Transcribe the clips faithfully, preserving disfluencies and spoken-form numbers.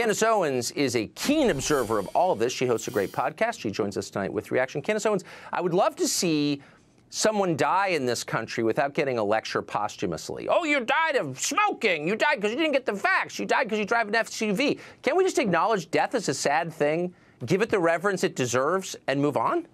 Candace Owens is a keen observer of all of this. She hosts a great podcast. She joins us tonight with Reaction. Candace Owens, I would love to see someone die in this country without getting a lecture posthumously. Oh, you died of smoking. You died because you didn't get the vax. You died because you drive an S U V. Can't we just acknowledge death as a sad thing, give it the reverence it deserves, and move on?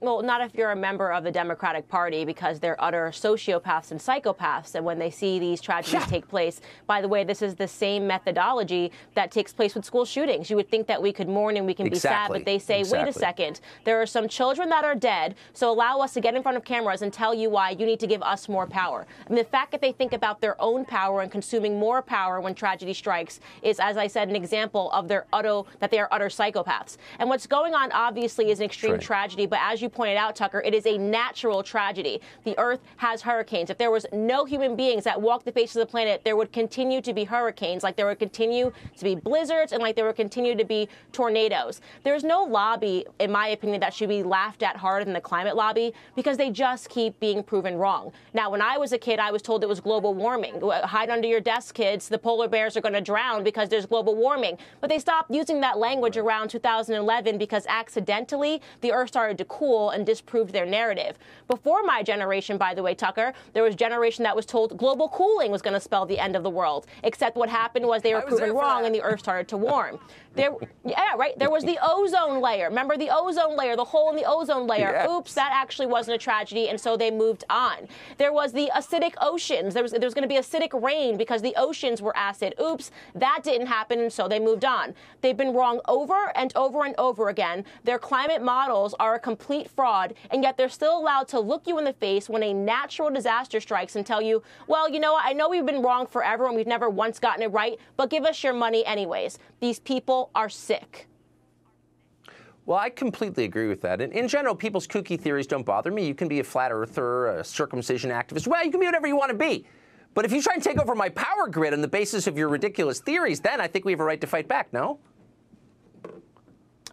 Well, not if you're a member of the Democratic Party, because they're utter sociopaths and psychopaths. And when they see these tragedies yeah. take place, by the way, this is the same methodology that takes place with school shootings. You would think that we could mourn and we can exactly. be sad, but they say, exactly. wait a second, there are some children that are dead, so allow us to get in front of cameras and tell you why you need to give us more power. I mean, the fact that they think about their own power and consuming more power when tragedy strikes is, as I said, an example of their utter, that they are utter psychopaths. And what's going on, obviously, is an extreme right. tragedy, but as you pointed out, Tucker, it is a natural tragedy. The Earth has hurricanes. If there was no human beings that walked the face of the planet, there would continue to be hurricanes, like there would continue to be blizzards, and like there would continue to be tornadoes. There's no lobby, in my opinion, that should be laughed at harder than the climate lobby, because they just keep being proven wrong. Now, when I was a kid, I was told it was global warming. Hide under your desk, kids. The polar bears are going to drown because there's global warming. But they stopped using that language around two thousand eleven because accidentally the Earth started to cool and disproved their narrative. Before my generation, by the way, Tucker, there was a generation that was told global cooling was going to spell the end of the world, except what happened was they were proven wrong and the Earth started to warm. There, yeah, right? There was the ozone layer. Remember the ozone layer, the hole in the ozone layer. Yes. Oops, that actually wasn't a tragedy, and so they moved on. There was the acidic oceans. There was, there was going to be acidic rain because the oceans were acid. Oops, that didn't happen, and so they moved on. They've been wrong over and over and over again. Their climate models are a complete fraud, and yet they're still allowed to look you in the face when a natural disaster strikes and tell you, well, you know, I know we've been wrong forever and we've never once gotten it right, but give us your money anyways. These people are sick. Well, I completely agree with that. And in general, people's kooky theories don't bother me. You can be a flat earther, a circumcision activist. Well, you can be whatever you want to be. But if you try and take over my power grid on the basis of your ridiculous theories, then I think we have a right to fight back, no?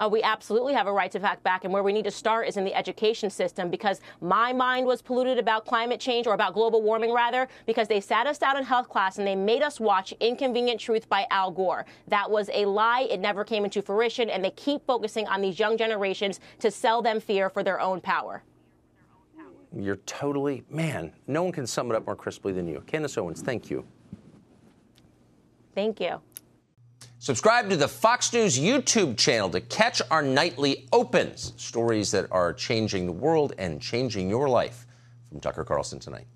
Uh, we absolutely have a right to fight back, and where we need to start is in the education system, because my mind was polluted about climate change, or about global warming, rather, because they sat us down in health class and they made us watch Inconvenient Truth by Al Gore. That was a lie. It never came into fruition, and they keep focusing on these young generations to sell them fear for their own power. You're totally, man, no one can sum it up more crisply than you. Candace Owens, thank you. Thank you. Subscribe to the Fox News YouTube channel to catch our nightly opens, stories that are changing the world and changing your life. From Tucker Carlson Tonight.